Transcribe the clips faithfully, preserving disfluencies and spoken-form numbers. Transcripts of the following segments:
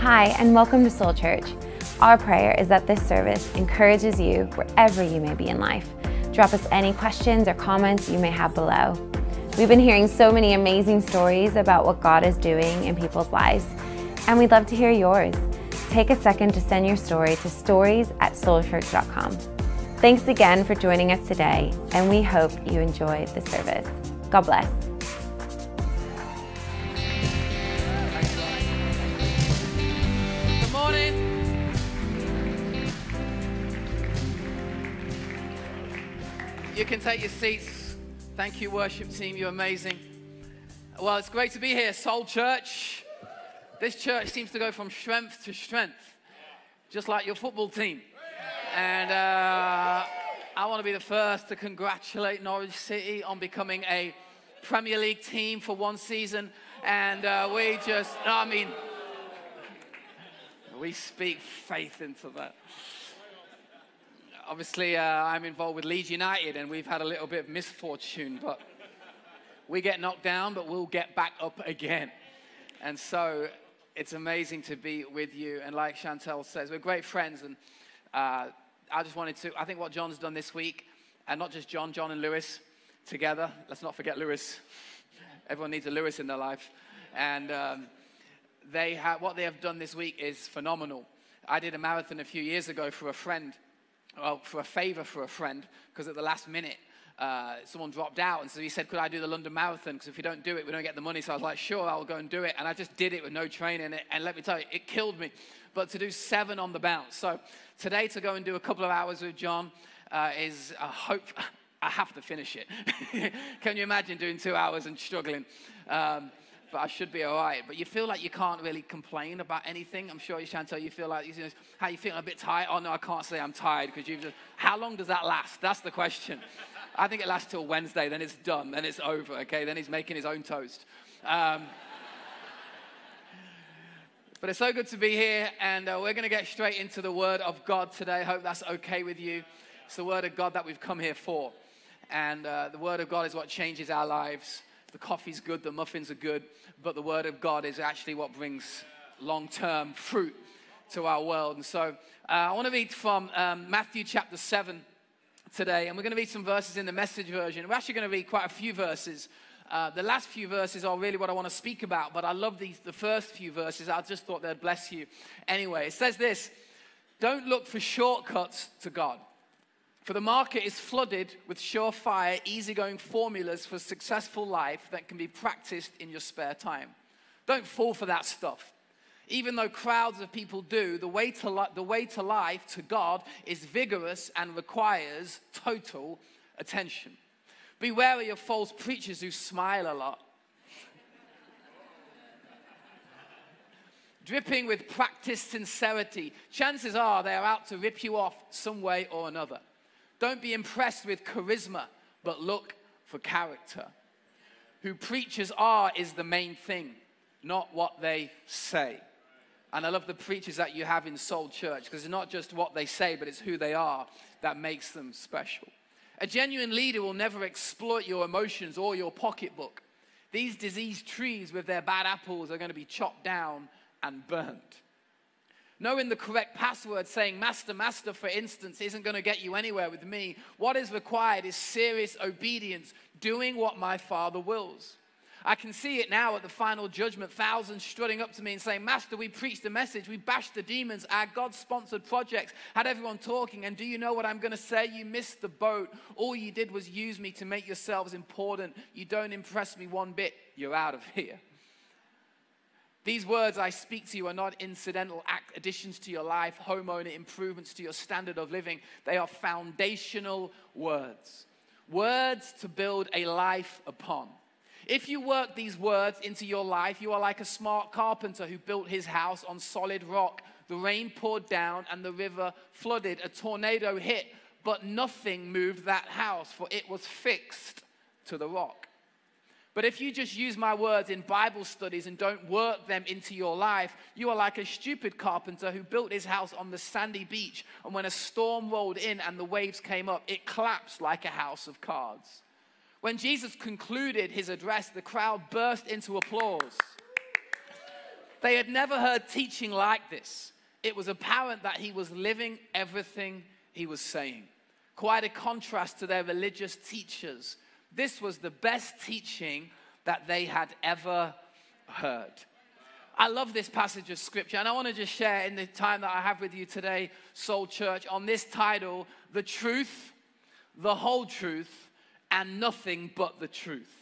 Hi, and welcome to Soul Church. Our prayer is that this service encourages you wherever you may be in life. Drop us any questions or comments you may have below. We've been hearing so many amazing stories about what God is doing in people's lives, and we'd love to hear yours. Take a second to send your story to stories at soul church dot com. Thanks again for joining us today, and we hope you enjoyed the service. God bless. Good morning. You can take your seats. Thank you, worship team. You're amazing. Well, it's great to be here, Soul Church. This church seems to go from strength to strength, just like your football team. And uh, I want to be the first to congratulate Norwich City on becoming a Premier League team for one season. And uh, we just, I mean, we speak faith into that. Obviously, uh, I'm involved with Leeds United, and we've had a little bit of misfortune, but we get knocked down, but we'll get back up again. And so it's amazing to be with you. And like Chantel says, we're great friends. And uh, I just wanted to, I think what John's done this week, and not just John, John and Lewis together. Let's not forget Lewis. Everyone needs a Lewis in their life. And um, they have, what they have done this week is phenomenal. I did a marathon a few years ago for a friend. Well, for a favor for a friend, because at the last minute, uh, someone dropped out. And so he said, could I do the London Marathon? Because if you don't do it, we don't get the money. So I was like, sure, I'll go and do it. And I just did it with no training. And let me tell you, it killed me. But to do seven on the bounce. So today to go and do a couple of hours with John uh, is a hope. I have to finish it. Can you imagine doing two hours and struggling? Um, but I should be all right. But you feel like you can't really complain about anything. I'm sure, you, Chantel, you feel like, you know, how you feeling, a bit tired? Oh, no, I can't say I'm tired, because you've just, how long does that last? That's the question. I think it lasts till Wednesday, then it's done, then it's over, okay? Then he's making his own toast. Um, but it's so good to be here, and uh, we're going to get straight into the Word of God today. I hope that's okay with you. It's the Word of God that we've come here for. And uh, the Word of God is what changes our lives. The coffee's good, the muffins are good, but the Word of God is actually what brings long-term fruit to our world. And so uh, I want to read from um, Matthew chapter seven today, and we're going to read some verses in the Message version. We're actually going to read quite a few verses. Uh, the last few verses are really what I want to speak about, but I love these, the first few verses. I just thought they'd bless you. Anyway, it says this: don't look for shortcuts to God. For the market is flooded with surefire, easygoing formulas for successful life that can be practiced in your spare time. Don't fall for that stuff. Even though crowds of people do, the way to, li- the way to life, to God, is vigorous and requires total attention. Be wary of false preachers who smile a lot, dripping with practiced sincerity. Chances are they are out to rip you off some way or another. Don't be impressed with charisma, but look for character. Who preachers are is the main thing, not what they say. And I love the preachers that you have in Soul Church, because it's not just what they say, but it's who they are that makes them special. A genuine leader will never exploit your emotions or your pocketbook. These diseased trees with their bad apples are going to be chopped down and burned. Knowing the correct password, saying master, master, for instance, isn't going to get you anywhere with me. What is required is serious obedience, doing what my Father wills. I can see it now at the final judgment, thousands strutting up to me and saying, master, we preached the message, we bashed the demons, our God-sponsored projects, had everyone talking, and do you know what I'm going to say? You missed the boat. All you did was use me to make yourselves important. You don't impress me one bit. You're out of here. These words I speak to you are not incidental act additions to your life, homeowner improvements to your standard of living. They are foundational words. Words to build a life upon. If you work these words into your life, you are like a smart carpenter who built his house on solid rock. The rain poured down and the river flooded. A tornado hit, but nothing moved that house, for it was fixed to the rock. But if you just use my words in Bible studies and don't work them into your life, you are like a stupid carpenter who built his house on the sandy beach, and when a storm rolled in and the waves came up, it collapsed like a house of cards. When Jesus concluded his address, the crowd burst into applause. They had never heard teaching like this. It was apparent that he was living everything he was saying. Quite a contrast to their religious teachers. This was the best teaching that they had ever heard. I love this passage of scripture, and I want to just share in the time that I have with you today, Soul Church, on this title, The Truth, The Whole Truth, and Nothing But the Truth.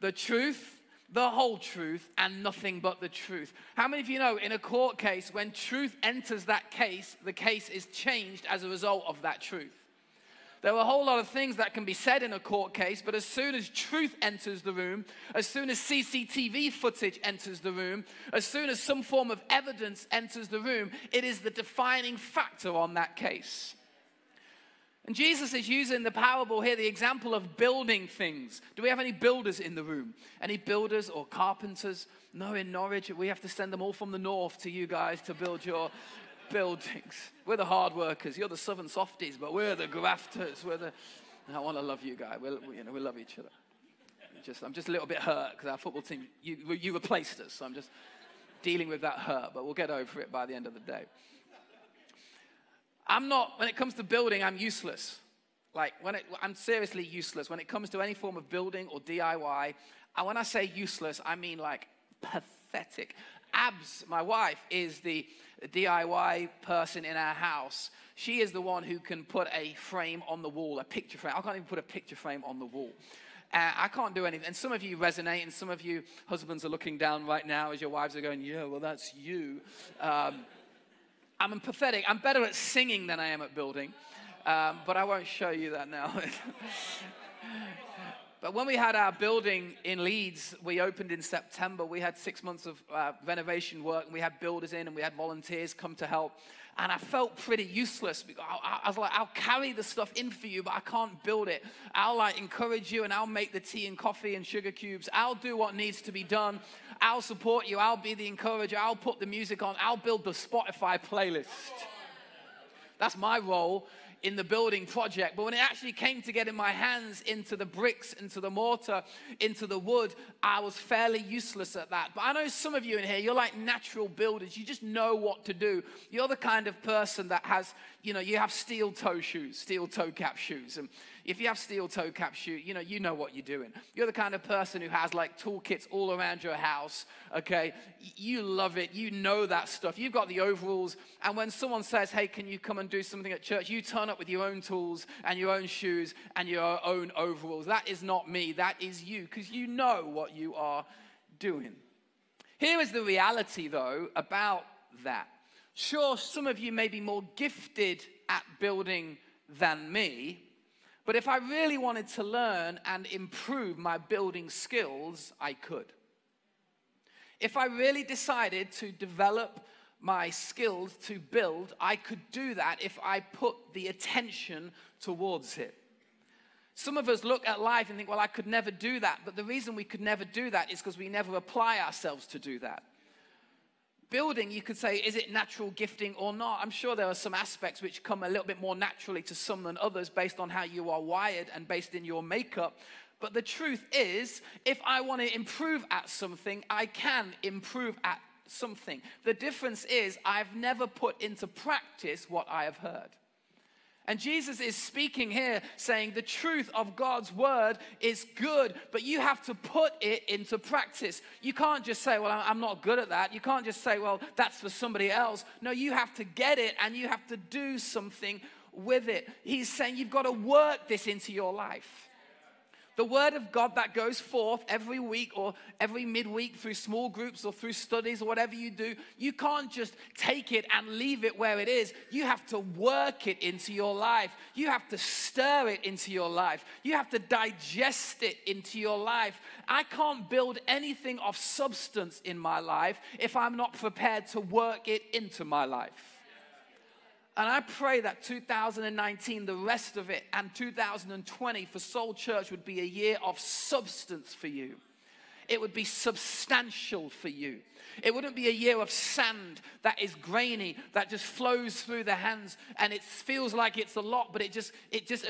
The truth, the whole truth, and nothing but the truth. How many of you know in a court case, when truth enters that case, the case is changed as a result of that truth? There are a whole lot of things that can be said in a court case, but as soon as truth enters the room, as soon as C C T V footage enters the room, as soon as some form of evidence enters the room, it is the defining factor on that case. And Jesus is using the parable here, the example of building things. Do we have any builders in the room? Any builders or carpenters? No, in Norwich, we have to send them all from the north to you guys to build your buildings. We're the hard workers. You're the southern softies, but we're the grafters. We're the... I want to love you guys. We'll, you know, we love each other. Just, I'm just a little bit hurt because our football team, you, you replaced us. So I'm just dealing with that hurt, but we'll get over it by the end of the day. I'm not, when it comes to building, I'm useless. Like, when it, I'm seriously useless. When it comes to any form of building or D I Y, and when I say useless, I mean like pathetic. Abs, my wife, is the D I Y person in our house. She is the one who can put a frame on the wall, a picture frame. I can't even put a picture frame on the wall. Uh, I can't do anything. And some of you resonate, and some of you husbands are looking down right now as your wives are going, yeah, well, that's you. Um, I'm pathetic. I'm better at singing than I am at building, um, but I won't show you that now. But when we had our building in Leeds, we opened in September. We had six months of uh, renovation work, and we had builders in, and we had volunteers come to help. And I felt pretty useless because I, I was like, I'll carry the stuff in for you, but I can't build it. I'll like encourage you, and I'll make the tea and coffee and sugar cubes. I'll do what needs to be done. I'll support you. I'll be the encourager. I'll put the music on. I'll build the Spotify playlist. That's my role in the building project. But when it actually came to getting my hands into the bricks, into the mortar, into the wood, I was fairly useless at that. But I know some of you in here, you're like natural builders. You just know what to do. You're the kind of person that has, you know, you have steel toe shoes, steel toe cap shoes. And if you have steel toe cap shoe, you know, you know what you're doing. You're the kind of person who has like toolkits all around your house, okay? You love it. You know that stuff. You've got the overalls. And when someone says, hey, can you come and do something at church? You turn up with your own tools and your own shoes and your own overalls. That is not me. That is you, because you know what you are doing. Here is the reality, though, about that. Sure, some of you may be more gifted at building than me, but if I really wanted to learn and improve my building skills, I could. If I really decided to develop my skills to build, I could do that if I put the attention towards it. Some of us look at life and think, well, I could never do that. But the reason we could never do that is because we never apply ourselves to do that. Building, you could say, is it natural gifting or not? I'm sure there are some aspects which come a little bit more naturally to some than others based on how you are wired and based in your makeup. But the truth is, if I want to improve at something, I can improve at something. The difference is I've never put into practice what I have heard. And Jesus is speaking here saying the truth of God's word is good, but you have to put it into practice. You can't just say, well, I'm not good at that. You can't just say, well, that's for somebody else. No, you have to get it and you have to do something with it. He's saying you've got to work this into your life. The word of God that goes forth every week or every midweek through small groups or through studies or whatever you do, you can't just take it and leave it where it is. You have to work it into your life. You have to stir it into your life. You have to digest it into your life. I can't build anything of substance in my life if I'm not prepared to work it into my life. And I pray that two thousand nineteen, the rest of it, and two thousand twenty for Soul Church would be a year of substance for you. it would be substantial for you. It wouldn't be a year of sand that is grainy, that just flows through the hands, and it feels like it's a lot, but it just it just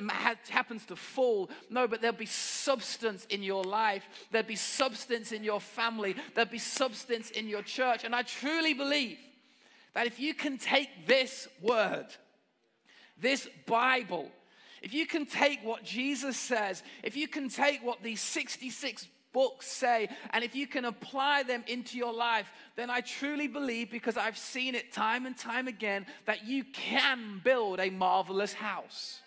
happens to fall. No, but there'll be substance in your life. There'll be substance in your family. There'll be substance in your church. And I truly believe that if you can take this word, this Bible, if you can take what Jesus says, if you can take what these sixty-six books say, and if you can apply them into your life, then I truly believe, because I've seen it time and time again, that you can build a marvelous house.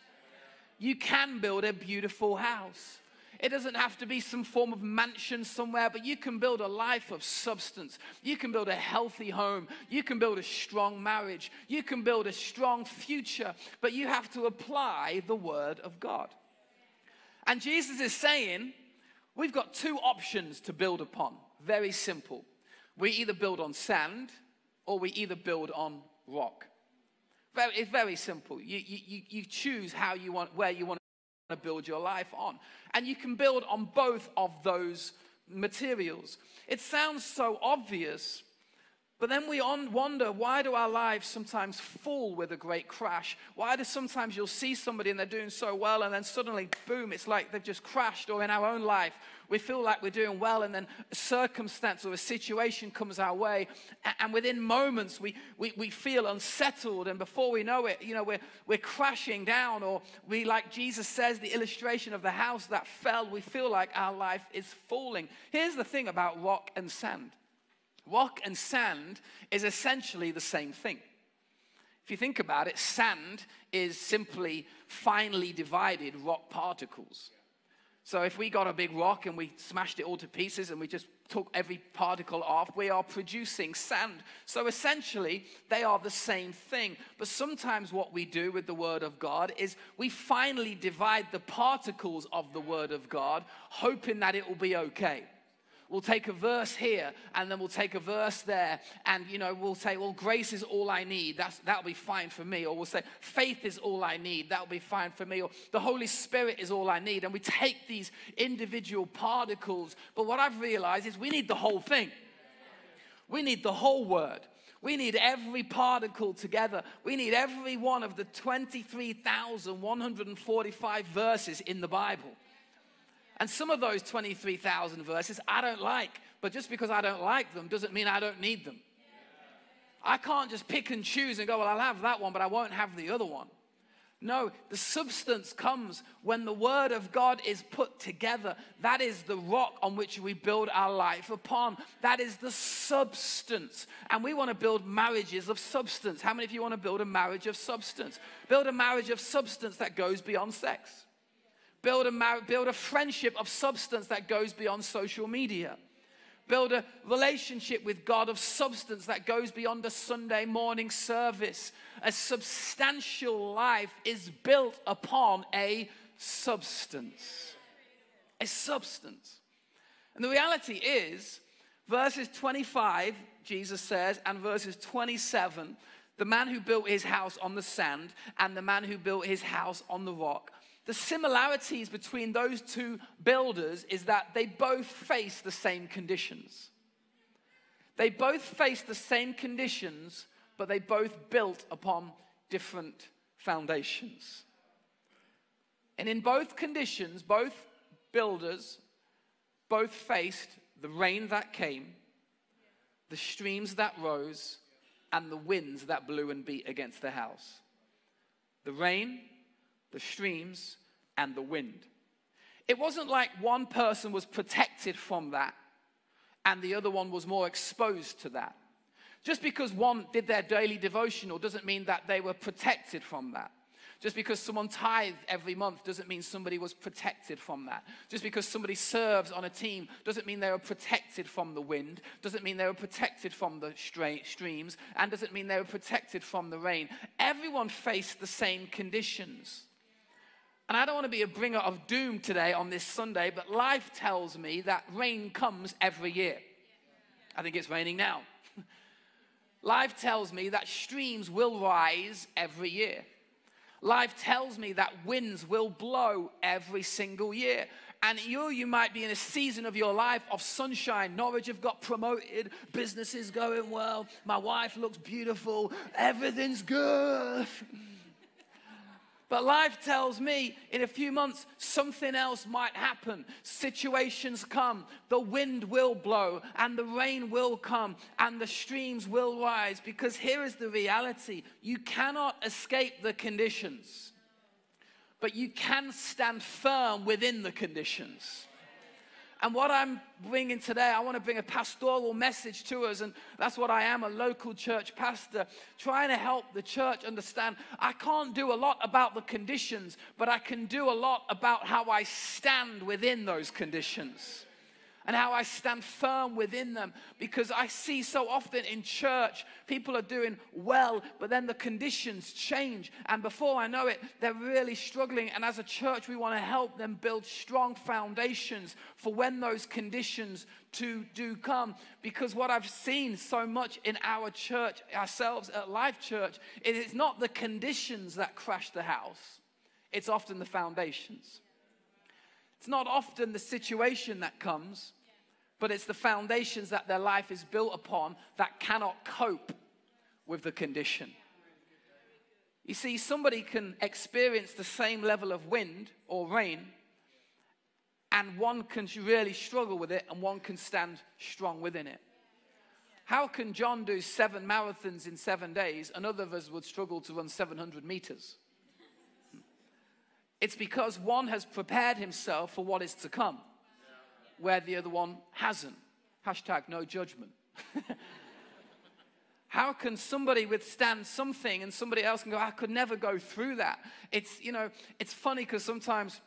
You can build a beautiful house. It doesn't have to be some form of mansion somewhere, but you can build a life of substance. You can build a healthy home. You can build a strong marriage. You can build a strong future, but you have to apply the word of God. And Jesus is saying, we've got two options to build upon. Very simple. We either build on sand or we either build on rock. Very, it's very simple. You, you, you choose how you want, where you want to build your life on. And you can build on both of those materials. It sounds so obvious, but then we on wonder, why do our lives sometimes fall with a great crash? Why do sometimes you'll see somebody and they're doing so well, and then suddenly, boom, it's like they've just crashed? Or in our own life, we feel like we're doing well, and then a circumstance or a situation comes our way, and, and within moments, we, we, we feel unsettled, and before we know it, you know, we're, we're crashing down, or we, like Jesus says, the illustration of the house that fell, we feel like our life is falling. Here's the thing about rock and sand. Rock and sand is essentially the same thing. If you think about it, sand is simply finely divided rock particles. So if we got a big rock and we smashed it all to pieces and we just took every particle off, we are producing sand. So essentially, they are the same thing. But sometimes what we do with the Word of God is we finally divide the particles of the Word of God, hoping that it will be okay. We'll take a verse here, and then we'll take a verse there, and, you know, we'll say, well, grace is all I need. That's, that'll be fine for me. Or we'll say, faith is all I need. That'll be fine for me. Or the Holy Spirit is all I need. And we take these individual particles, but what I've realized is we need the whole thing. We need the whole word. We need every particle together. We need every one of the twenty-three thousand one hundred forty-five verses in the Bible. And some of those twenty-three thousand verses I don't like, but just because I don't like them doesn't mean I don't need them. I can't just pick and choose and go, well, I'll have that one, but I won't have the other one. No, the substance comes when the Word of God is put together. That is the rock on which we build our life upon. That is the substance. And we want to build marriages of substance. How many of you want to build a marriage of substance? Build a marriage of substance that goes beyond sex. Build a, mar- build a friendship of substance that goes beyond social media. Build a relationship with God of substance that goes beyond a Sunday morning service. A substantial life is built upon a substance. A substance. And the reality is, verses twenty-five, Jesus says, and verses twenty-seven, the man who built his house on the sand and the man who built his house on the rock. The similarities between those two builders is that they both face the same conditions. They both face the same conditions, but they both built upon different foundations. And in both conditions, both builders, both faced the rain that came, the streams that rose, and the winds that blew and beat against the house. The rain, the streams, and the wind. It wasn't like one person was protected from that and the other one was more exposed to that. Just because one did their daily devotional doesn't mean that they were protected from that. Just because someone tithed every month doesn't mean somebody was protected from that. Just because somebody serves on a team doesn't mean they were protected from the wind, doesn't mean they were protected from the streams, and doesn't mean they were protected from the rain. Everyone faced the same conditions. And I don't want to be a bringer of doom today on this Sunday, but life tells me that rain comes every year. I think it's raining now. Life tells me that streams will rise every year. Life tells me that winds will blow every single year. And you, you might be in a season of your life of sunshine. Norwich have got promoted. Business is going well. My wife looks beautiful. Everything's good. But life tells me in a few months, something else might happen. Situations come. The wind will blow and the rain will come and the streams will rise. Because here is the reality. You cannot escape the conditions. But you can stand firm within the conditions. And what I'm bringing today, I want to bring a pastoral message to us, and that's what I am, a local church pastor, trying to help the church understand I can't do a lot about the conditions, but I can do a lot about how I stand within those conditions and how I stand firm within them. Because I see so often in church, people are doing well, but then the conditions change. And before I know it, they're really struggling. And as a church, we want to help them build strong foundations for when those conditions to do come. Because what I've seen so much in our church, ourselves at Life Church, is it's not the conditions that crash the house. It's often the foundations. It's not often the situation that comes, but it's the foundations that their life is built upon that cannot cope with the condition. You see, somebody can experience the same level of wind or rain, and one can really struggle with it, and one can stand strong within it. How can John do seven marathons in seven days, and other of us would struggle to run seven hundred meters? It's because one has prepared himself for what is to come, where the other one hasn't. Hashtag no judgment. How can somebody withstand something and somebody else can go, I could never go through that? It's, you know, it's funny because sometimes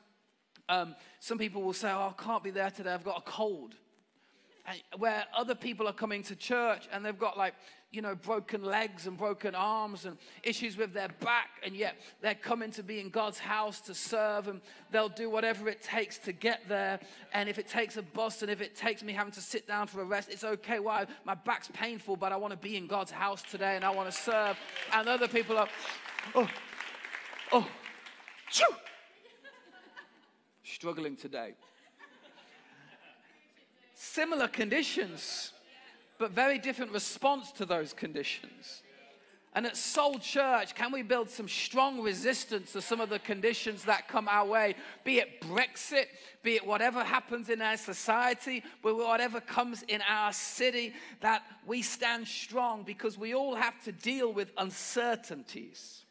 um, some people will say, oh, I can't be there today, I've got a cold. And where other people are coming to church and they've got like, you know, broken legs and broken arms and issues with their back, and yet they're coming to be in God's house to serve, and they'll do whatever it takes to get there. And if it takes a bus and if it takes me having to sit down for a rest, it's okay. Why? My back's painful, but I want to be in God's house today and I want to serve. And other people are, oh, oh, choo! Struggling today. Similar conditions, but very different response to those conditions. And at Soul Church, can we build some strong resistance to some of the conditions that come our way? Be it Brexit, be it whatever happens in our society, but whatever comes in our city, that we stand strong, because we all have to deal with uncertainties.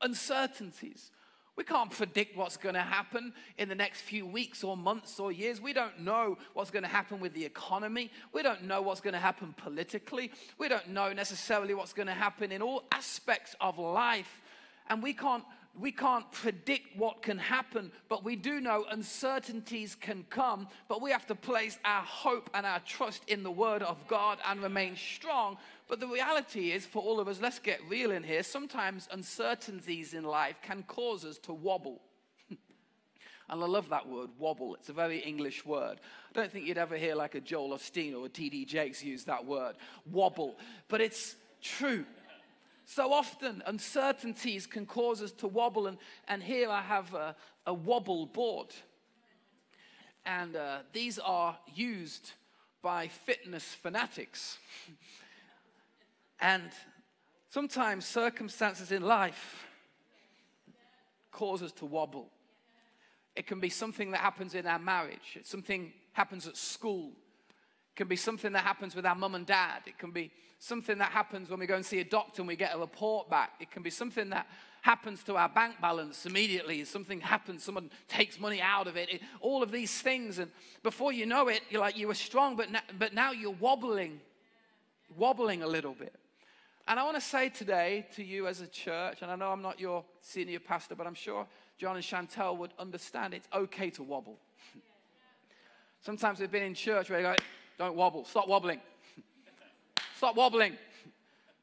Uncertainties. We can't predict what's going to happen in the next few weeks or months or years. We don't know what's going to happen with the economy. We don't know what's going to happen politically. We don't know necessarily what's going to happen in all aspects of life. And we can't, we can't predict what can happen, but we do know uncertainties can come, but we have to place our hope and our trust in the Word of God and remain strong. But the reality is, for all of us, let's get real in here. Sometimes uncertainties in life can cause us to wobble. And I love that word, wobble. It's a very English word. I don't think you'd ever hear like a Joel Osteen or a T D Jakes use that word, wobble. But it's true. So often, uncertainties can cause us to wobble. And, and here I have a, a wobble board. And uh, these are used by fitness fanatics. And sometimes circumstances in life cause us to wobble. It can be something that happens in our marriage. It's something happens at school. It can be something that happens with our mum and dad. It can be something that happens when we go and see a doctor and we get a report back. It can be something that happens to our bank balance immediately. Something happens, someone takes money out of it. it all of these things. And before you know it, you're like, you were strong, but, na- but now you're wobbling, wobbling a little bit. And I want to say today to you as a church, and I know I'm not your senior pastor, but I'm sure John and Chantel would understand it's okay to wobble. Sometimes we've been in church where they go, don't wobble, stop wobbling. Stop wobbling.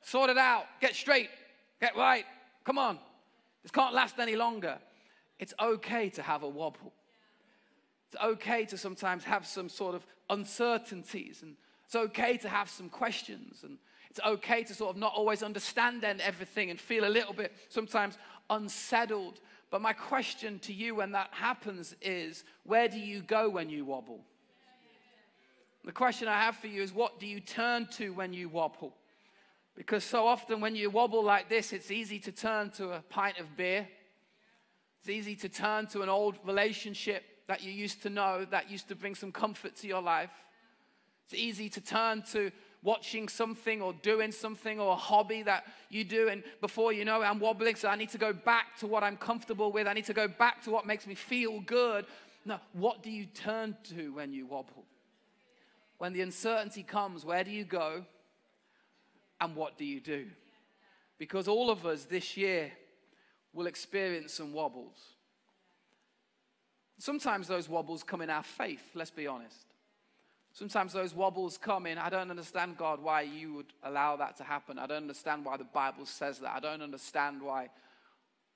Sort it out. Get straight. Get right. Come on. This can't last any longer. It's okay to have a wobble. It's okay to sometimes have some sort of uncertainties, and it's okay to have some questions, and it's okay to sort of not always understand everything and feel a little bit sometimes unsettled. But my question to you when that happens is, where do you go when you wobble? The question I have for you is, what do you turn to when you wobble? Because so often when you wobble like this, it's easy to turn to a pint of beer. It's easy to turn to an old relationship that you used to know, that used to bring some comfort to your life. It's easy to turn to watching something or doing something or a hobby that you do, and before you know it, I'm wobbling, so I need to go back to what I'm comfortable with. I need to go back to what makes me feel good. No, what do you turn to when you wobble? When the uncertainty comes, where do you go and what do you do? Because all of us this year will experience some wobbles. Sometimes those wobbles come in our faith, let's be honest. Sometimes those wobbles come in, I don't understand, God, why you would allow that to happen. I don't understand why the Bible says that. I don't understand why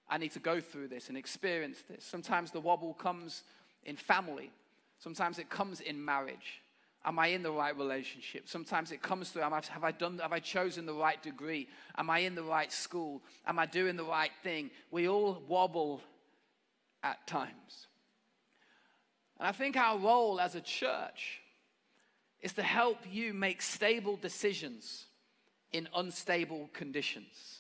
I need to go through this and experience this. Sometimes the wobble comes in family. Sometimes it comes in marriage. Am I in the right relationship? Sometimes it comes through, am I, have I done, have I chosen the right degree? Am I in the right school? Am I doing the right thing? We all wobble at times. And I think our role as a church is to help you make stable decisions in unstable conditions.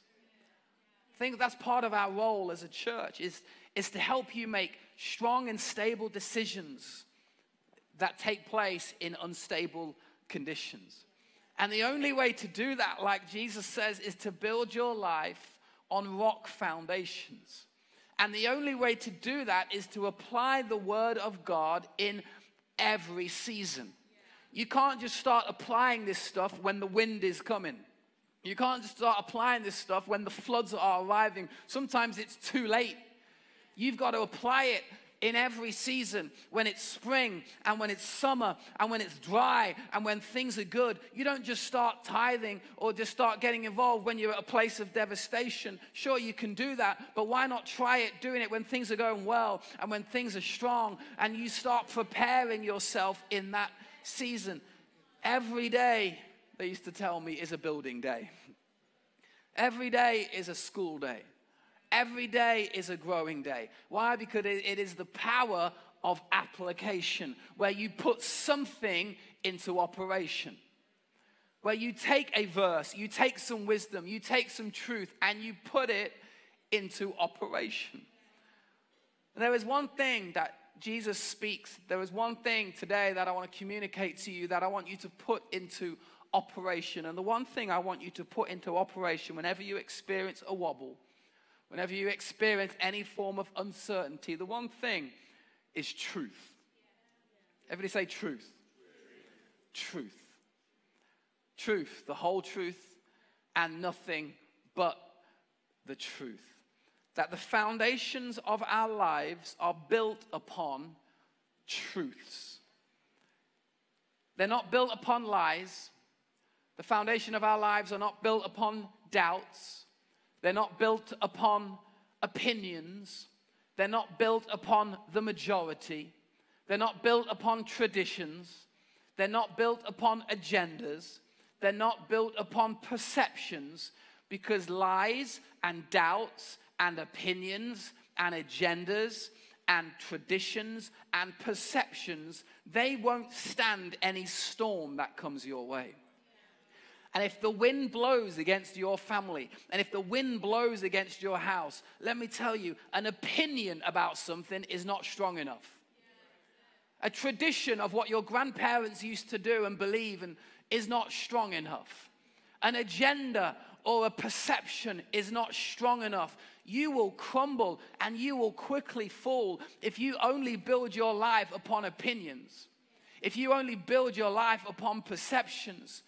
I think that's part of our role as a church, is, is to help you make strong and stable decisions that take place in unstable conditions. And the only way to do that, like Jesus says, is to build your life on rock foundations. And the only way to do that is to apply the word of God in every season. You can't just start applying this stuff when the wind is coming. You can't just start applying this stuff when the floods are arriving. Sometimes it's too late. You've got to apply it in every season, when it's spring and when it's summer and when it's dry and when things are good. You don't just start tithing or just start getting involved when you're at a place of devastation. Sure, you can do that, but why not try it doing it when things are going well and when things are strong, and you start preparing yourself in that season? Every day, they used to tell me, is a building day. Every day is a school day. Every day is a growing day. Why? Because it is the power of application, where you put something into operation. Where you take a verse, you take some wisdom, you take some truth, and you put it into operation. And there is one thing that Jesus speaks. There is one thing today that I want to communicate to you that I want you to put into operation. And the one thing I want you to put into operation whenever you experience a wobble, whenever you experience any form of uncertainty, the one thing is truth. Everybody say truth. Truth. Truth. Truth, the whole truth and nothing but the truth. That the foundations of our lives are built upon truths. They're not built upon lies. The foundation of our lives are not built upon doubts. They're not built upon opinions. They're not built upon the majority. They're not built upon traditions. They're not built upon agendas. They're not built upon perceptions, because lies and doubts and opinions and agendas and traditions and perceptions, they won't stand any storm that comes your way. And if the wind blows against your family, and if the wind blows against your house, let me tell you, an opinion about something is not strong enough. A tradition of what your grandparents used to do and believe in is not strong enough. An agenda or a perception is not strong enough. You will crumble and you will quickly fall if you only build your life upon opinions. If you only build your life upon perceptions.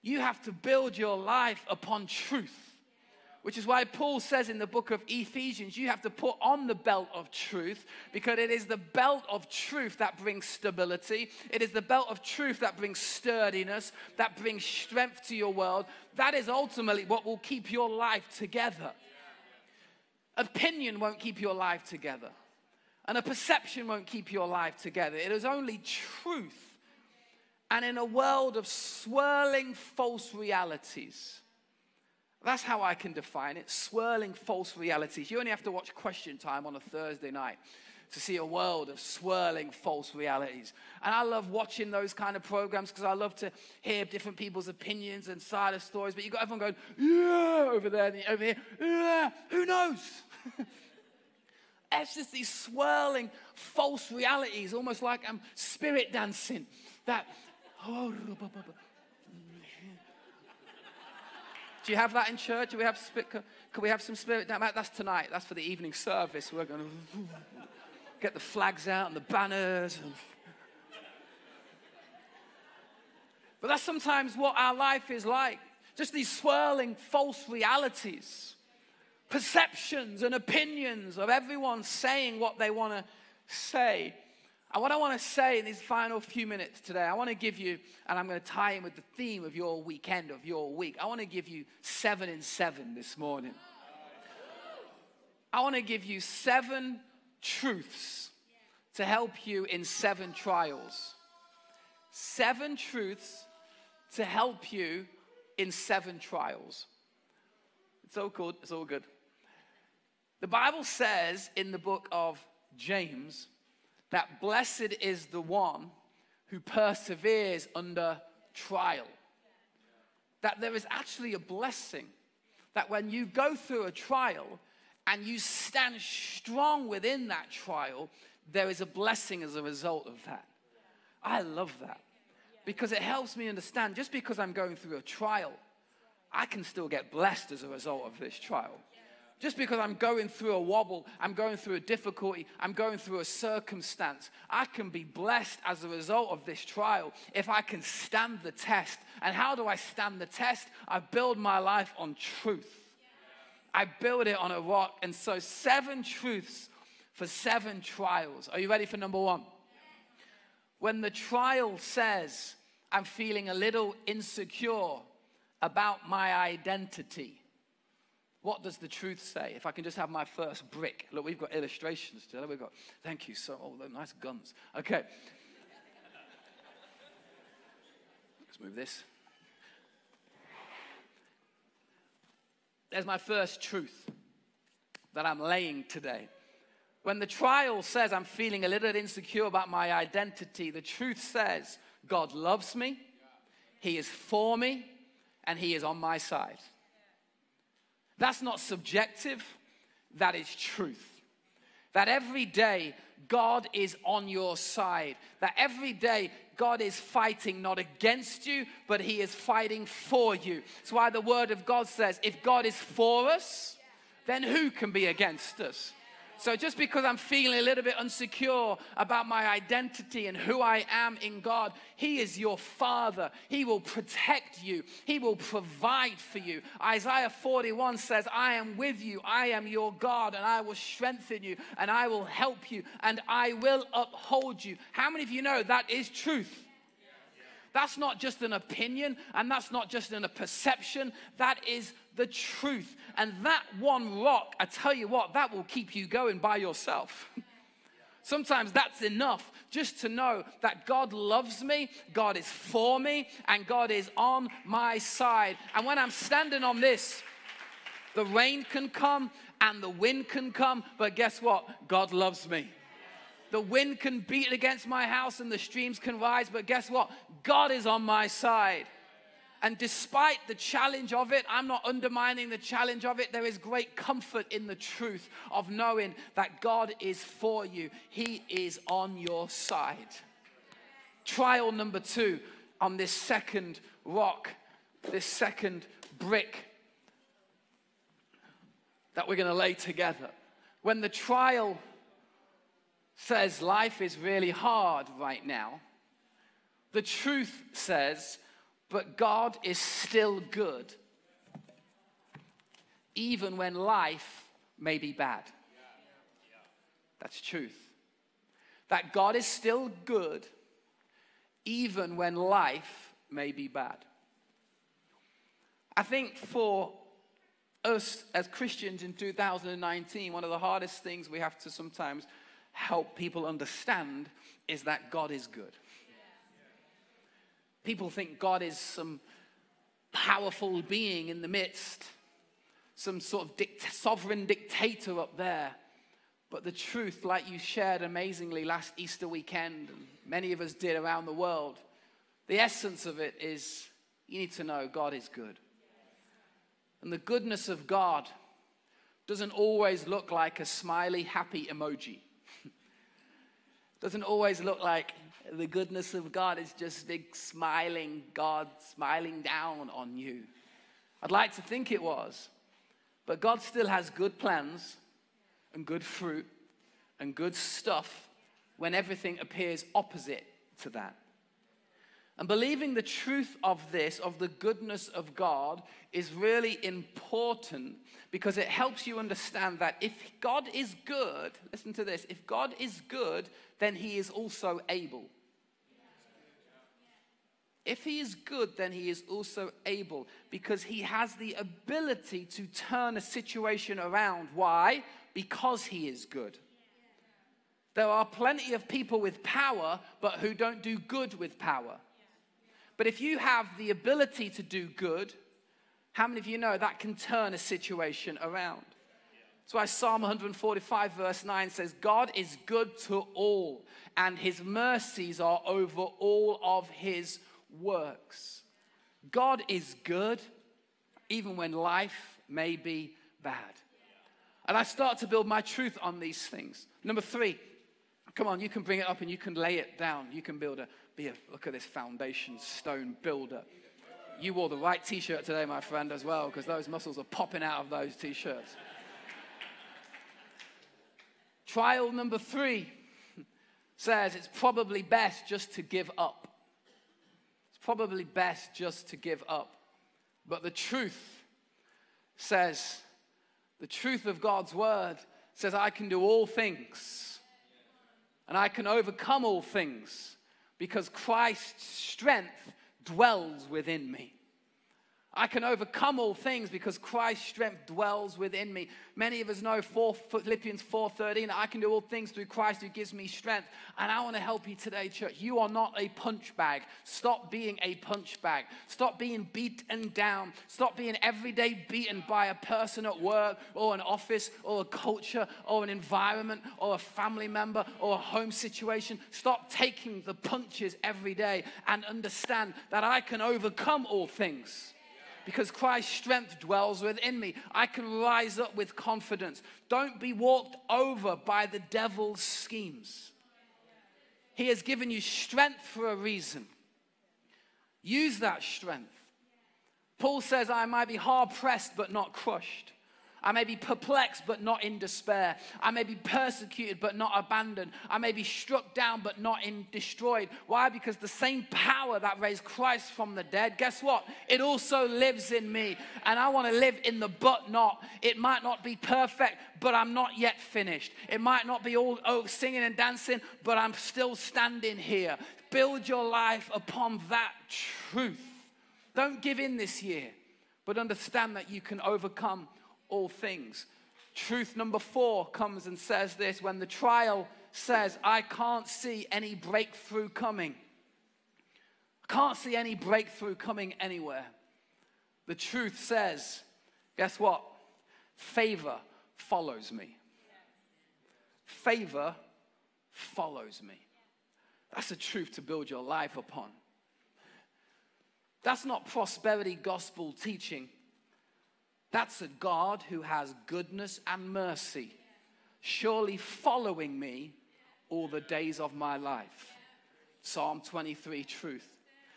You have to build your life upon truth, which is why Paul says in the book of Ephesians, you have to put on the belt of truth, because it is the belt of truth that brings stability. It is the belt of truth that brings sturdiness, that brings strength to your world. That is ultimately what will keep your life together. Opinion won't keep your life together, and a perception won't keep your life together. It is only truth. And in a world of swirling false realities, That's how I can define it, swirling false realities. You only have to watch Question Time on a Thursday night to see a world of swirling false realities. And I love watching those kind of programs because I love to hear different people's opinions and side of stories. But you've got everyone going, yeah, over there, and over here, yeah, who knows? It's just these swirling false realities, almost like I'm spirit dancing. That, oh, do you have that in church? Do we have, can we have some spirit? That's tonight. That's for the evening service. We're going to get the flags out and the banners. But that's sometimes what our life is like. Just these swirling false realities. Perceptions and opinions of everyone saying what they want to say. And what I want to say in these final few minutes today, I want to give you, and I'm going to tie in with the theme of your weekend, of your week. I want to give you seven in seven this morning. I want to give you seven truths to help you in seven trials. Seven truths to help you in seven trials. It's all good. It's all good. The Bible says in the book of James that blessed is the one who perseveres under trial. That there is actually a blessing. That when you go through a trial and you stand strong within that trial, there is a blessing as a result of that. I love that. Because it helps me understand just because I'm going through a trial, I can still get blessed as a result of this trial. Just because I'm going through a wobble, I'm going through a difficulty, I'm going through a circumstance, I can be blessed as a result of this trial if I can stand the test. And how do I stand the test? I build my life on truth. I build it on a rock. And so seven truths for seven trials. Are you ready for number one? When the trial says, I'm feeling a little insecure about my identity. What does the truth say? If I can just have my first brick. Look, we've got illustrations today. We've got, thank you, so, oh, nice guns. Okay. Let's move this. There's my first truth that I'm laying today. When the trial says I'm feeling a little insecure about my identity, the truth says God loves me, He is for me, and He is on my side. That's not subjective, that is truth. That every day, God is on your side. That every day, God is fighting not against you, but He is fighting for you. That's why the Word of God says, if God is for us, then who can be against us? So just because I'm feeling a little bit insecure about my identity and who I am in God, He is your Father. He will protect you. He will provide for you. Isaiah forty-one says, I am with you. I am your God, and I will strengthen you, and I will help you, and I will uphold you. How many of you know that is truth? That's not just an opinion, and that's not just in a perception. That is the truth. And that one rock, I tell you what, that will keep you going by yourself. Sometimes that's enough just to know that God loves me, God is for me, and God is on my side. And when I'm standing on this, the rain can come and the wind can come, but guess what? God loves me. The wind can beat against my house and the streams can rise, but guess what? God is on my side. And despite the challenge of it, I'm not undermining the challenge of it. There is great comfort in the truth of knowing that God is for you. He is on your side. Trial number two on this second rock, this second brick that we're going to lay together. When the trial says life is really hard right now, the truth says, but God is still good, even when life may be bad. That's truth. That God is still good, even when life may be bad. I think for us as Christians in two thousand nineteen, one of the hardest things we have to sometimes help people understand is that God is good. People think God is some powerful being in the midst some sort of dict- sovereign dictator up there. But the truth, like you shared amazingly last Easter weekend, and many of us did around the world, the essence of it is you need to know God is good. And the goodness of God doesn't always look like a smiley, happy emoji. Doesn't always look like the goodness of God is just big smiling God smiling down on you. I'd like to think it was. But God still has good plans and good fruit and good stuff when everything appears opposite to that. And believing the truth of this, of the goodness of God, is really important because it helps you understand that if God is good, listen to this, if God is good, then he is also able. If he is good, then he is also able, because he has the ability to turn a situation around. Why? Because he is good. There are plenty of people with power, but who don't do good with power. But if you have the ability to do good, how many of you know that can turn a situation around? That's why Psalm one forty-five verse nine says, God is good to all, and his mercies are over all of his works. God is good, even when life may be bad. And I start to build my truth on these things. Number three, come on, you can bring it up and you can lay it down. You can build a, be a, look at this foundation stone builder. You wore the right t-shirt today, my friend, as well, because those muscles are popping out of those t-shirts. Trial number three says it's probably best just to give up. It's probably best just to give up. But the truth says, the truth of God's word says, I can do all things and I can overcome all things because Christ's strength dwells within me. I can overcome all things because Christ's strength dwells within me. Many of us know Philippians four thirteen, I can do all things through Christ who gives me strength. And I want to help you today, church. You are not a punch bag. Stop being a punch bag. Stop being beaten down. Stop being every day beaten by a person at work or an office or a culture or an environment or a family member or a home situation. Stop taking the punches every day and understand that I can overcome all things. Because Christ's strength dwells within me. I can rise up with confidence. Don't be walked over by the devil's schemes. He has given you strength for a reason. Use that strength. Paul says, I might be hard pressed but not crushed. I may be perplexed but not in despair. I may be persecuted but not abandoned. I may be struck down but not in destroyed. Why? Because the same power that raised Christ from the dead, guess what? It also lives in me. And I want to live in the but not. It might not be perfect, but I'm not yet finished. It might not be all oh, singing and dancing, but I'm still standing here. Build your life upon that truth. Don't give in this year, but understand that you can overcome all things. Truth number four comes and says this: when the trial says, I can't see any breakthrough coming, I can't see any breakthrough coming anywhere, the truth says, guess what? Favor follows me. Favor follows me. That's a truth to build your life upon. That's not prosperity gospel teaching. That's a God who has goodness and mercy, surely following me all the days of my life. Psalm twenty-three, truth.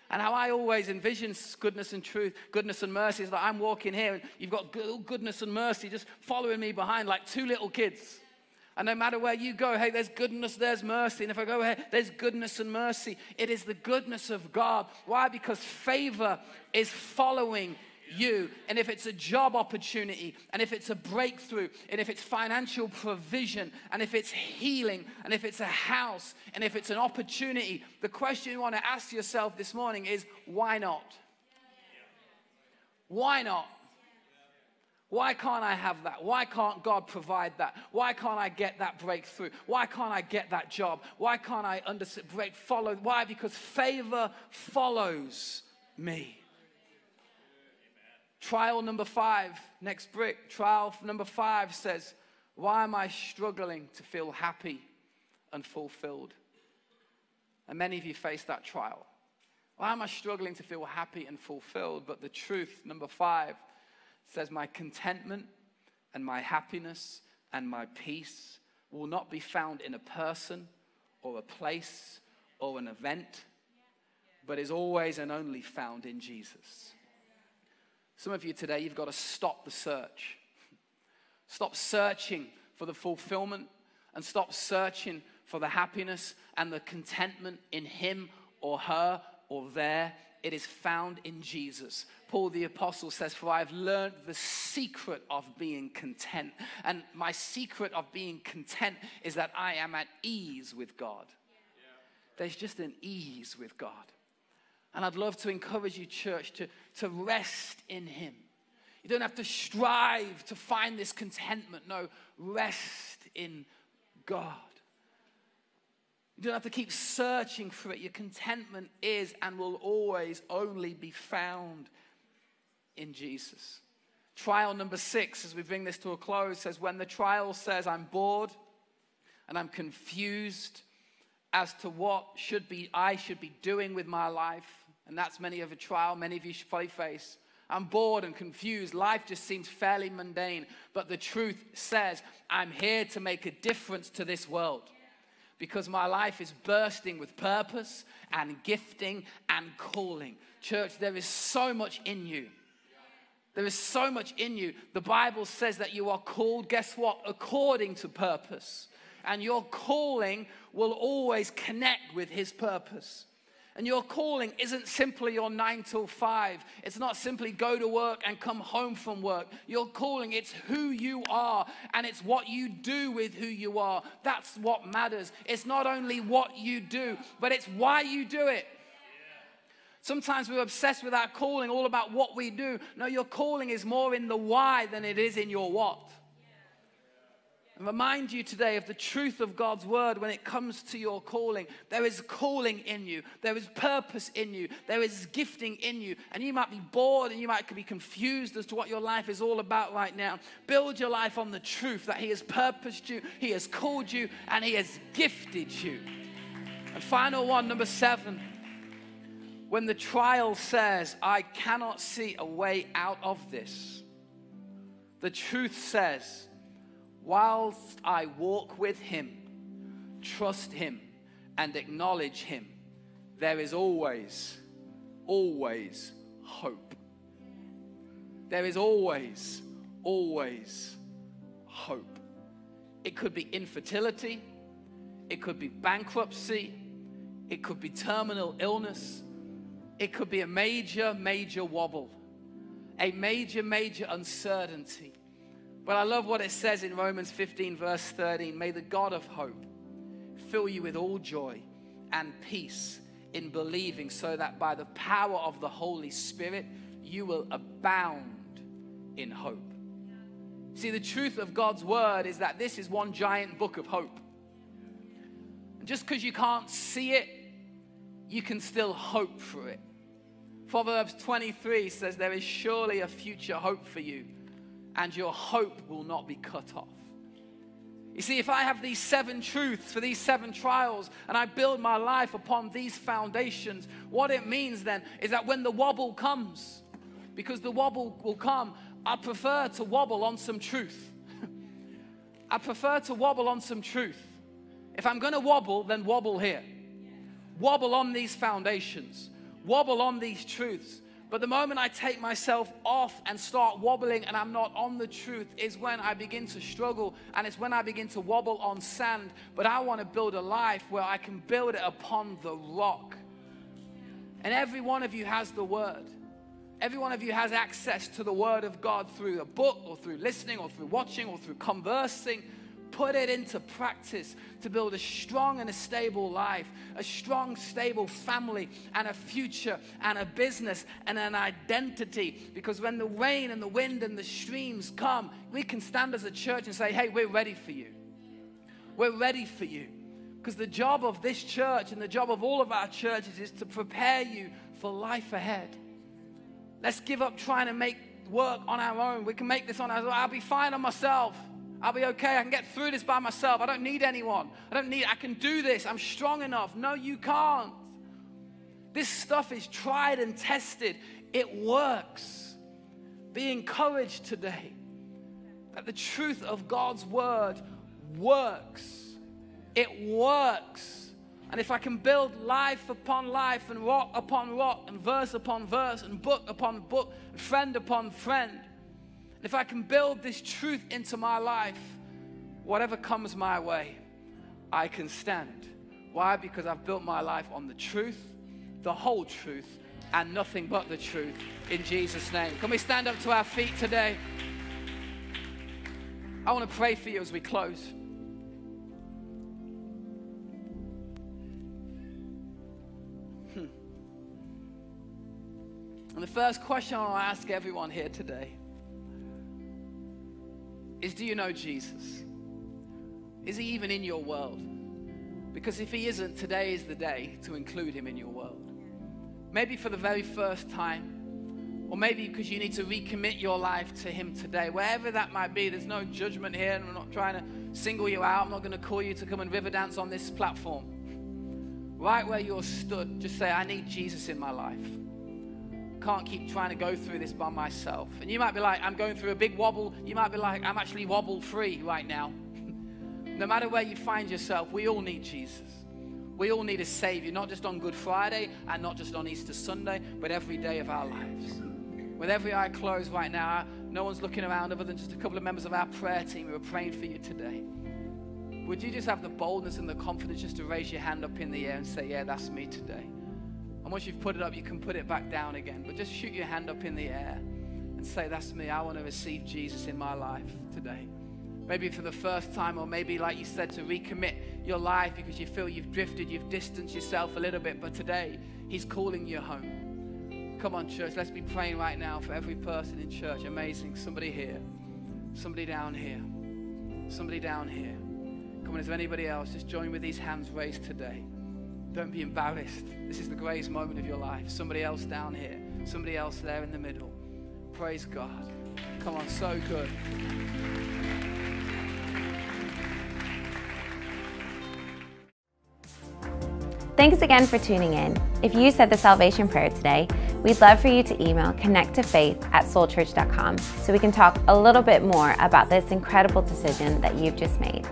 And how I always envision goodness and truth, goodness and mercy, is that I'm walking here and you've got goodness and mercy just following me behind like two little kids. And no matter where you go, hey, there's goodness, there's mercy. And if I go, hey, there's goodness and mercy. It is the goodness of God. Why? Because favor is following you. And if it's a job opportunity, and if it's a breakthrough, and if it's financial provision, and if it's healing, and if it's a house, and if it's an opportunity, the question you want to ask yourself this morning is, why not? Why not? Why can't I have that? Why can't God provide that? Why can't I get that breakthrough? Why can't I get that job? Why can't I under break follow? Why? Because favor follows me. Trial number five, next brick, trial number five says, why am I struggling to feel happy and fulfilled? And many of you face that trial. Why am I struggling to feel happy and fulfilled? But the truth, number five, says my contentment and my happiness and my peace will not be found in a person or a place or an event, but is always and only found in Jesus. Some of you today, you've got to stop the search. Stop searching for the fulfillment and stop searching for the happiness and the contentment in him or her or there. It is found in Jesus. Paul the Apostle says, for I have learned the secret of being content. And my secret of being content is that I am at ease with God. There's just an ease with God. And I'd love to encourage you, church, to, to rest in him. You don't have to strive to find this contentment. No, rest in God. You don't have to keep searching for it. Your contentment is and will always only be found in Jesus. Trial number six, as we bring this to a close, says, when the trial says, I'm bored and I'm confused as to what should be I should be doing with my life, and that's many of a trial many of you should probably face. I'm bored and confused. Life just seems fairly mundane. But the truth says, I'm here to make a difference to this world because my life is bursting with purpose and gifting and calling. Church, there is so much in you. There is so much in you. The Bible says that you are called, guess what? According to purpose. And your calling will always connect with his purpose. And your calling isn't simply your nine till five. It's not simply go to work and come home from work. Your calling, it's who you are and it's what you do with who you are. That's what matters. It's not only what you do, but it's why you do it. Sometimes we're obsessed with our calling, all about what we do. No, your calling is more in the why than it is in your what. And remind you today of the truth of God's word when it comes to your calling. There is calling in you. There is purpose in you. There is gifting in you. And you might be bored and you might be confused as to what your life is all about right now. Build your life on the truth that he has purposed you, he has called you, and he has gifted you. And final one, number seven. When the trial says, I cannot see a way out of this, the truth says, whilst I walk with him, trust him, and acknowledge him, there is always, always hope. There is always, always hope. It could be infertility. It could be bankruptcy. It could be terminal illness. It could be a major, major wobble, a major, major uncertainty. But I love what it says in Romans fifteen, verse thirteen. May the God of hope fill you with all joy and peace in believing, so that by the power of the Holy Spirit, you will abound in hope. See, the truth of God's word is that this is one giant book of hope. And just because you can't see it, you can still hope for it. Proverbs twenty-three says, there is surely a future hope for you, and your hope will not be cut off. You see, if I have these seven truths for these seven trials and I build my life upon these foundations, what it means then is that when the wobble comes, because the wobble will come, I prefer to wobble on some truth. I prefer to wobble on some truth. If I'm going to wobble, then wobble here. Wobble on these foundations. Wobble on these truths. But the moment I take myself off and start wobbling and I'm not on the truth is when I begin to struggle and it's when I begin to wobble on sand. But I want to build a life where I can build it upon the rock. And every one of you has the word. Every one of you has access to the word of God through a book or through listening or through watching or through conversing. Put it into practice to build a strong and a stable life, a strong, stable family, and a future, and a business, and an identity. Because when the rain and the wind and the streams come, we can stand as a church and say, hey, we're ready for you. We're ready for you. Because the job of this church and the job of all of our churches is to prepare you for life ahead. Let's give up trying to make work on our own. We can make this on our own. I'll be fine on myself. I'll be okay. I can get through this by myself. I don't need anyone. I don't need, I can do this. I'm strong enough. No, you can't. This stuff is tried and tested. It works. Be encouraged today that the truth of God's word works. It works. And if I can build life upon life and rock upon rock and verse upon verse and book upon book and friend upon friend, if I can build this truth into my life, whatever comes my way, I can stand. Why? Because I've built my life on the truth, the whole truth, and nothing but the truth, in Jesus' name. Can we stand up to our feet today? I want to pray for you as we close. Hmm. And the first question I want to ask everyone here today is, do you know Jesus? Is he even in your world? Because if he isn't, today is the day to include him in your world. Maybe for the very first time, or maybe because you need to recommit your life to him today. Wherever that might be, there's no judgment here, and I'm not trying to single you out. I'm not going to call you to come and river dance on this platform. Right where you're stood, just say, I need Jesus in my life. Can't keep trying to go through this by myself. And you might be like, I'm going through a big wobble. You might be like, I'm actually wobble free right now. No matter where you find yourself, we all need Jesus. We all need a Savior, not just on Good Friday and not just on Easter Sunday, but every day of our lives. With every eye closed right now, no one's looking around other than just a couple of members of our prayer team who are praying for you today. Would you just have the boldness and the confidence just to raise your hand up in the air and say, yeah, that's me today? And once you've put it up, you can put it back down again. But just shoot your hand up in the air and say, that's me. I want to receive Jesus in my life today. Maybe for the first time, or maybe, like you said, to recommit your life because you feel you've drifted, you've distanced yourself a little bit. But today, he's calling you home. Come on, church. Let's be praying right now for every person in church. Amazing. Somebody here. Somebody down here. Somebody down here. Come on, is there anybody else? Just join with these hands raised today. Don't be embarrassed. This is the greatest moment of your life. Somebody else down here. Somebody else there in the middle. Praise God. Come on, so good. Thanks again for tuning in. If you said the salvation prayer today, we'd love for you to email connect to faith at soul church dot com so we can talk a little bit more about this incredible decision that you've just made.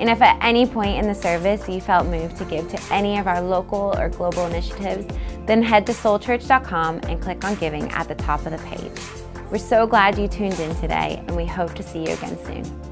And if at any point in the service you felt moved to give to any of our local or global initiatives, then head to soul church dot com and click on giving at the top of the page. We're so glad you tuned in today, and we hope to see you again soon.